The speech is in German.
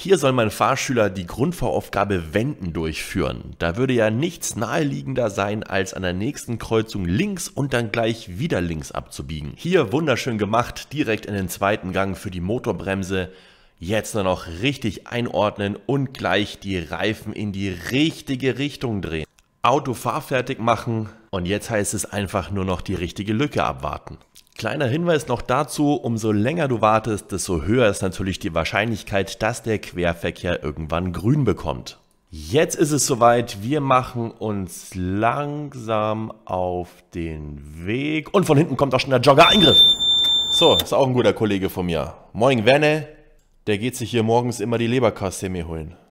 Hier sollen meine Fahrschüler die Grundfahraufgabe Wenden durchführen. Da würde ja nichts naheliegender sein, als an der nächsten Kreuzung links und dann gleich wieder links abzubiegen. Hier wunderschön gemacht, direkt in den zweiten Gang für die Motorbremse. Jetzt nur noch richtig einordnen und gleich die Reifen in die richtige Richtung drehen. Auto fahrfertig machen und jetzt heißt es einfach nur noch die richtige Lücke abwarten. Kleiner Hinweis noch dazu, umso länger du wartest, desto höher ist natürlich die Wahrscheinlichkeit, dass der Querverkehr irgendwann grün bekommt. Jetzt ist es soweit, wir machen uns langsam auf den Weg und von hinten kommt auch schon der Jogger-Eingriff. So, ist auch ein guter Kollege von mir. Moin Wenne, der geht sich hier morgens immer die Leberkassemme holen.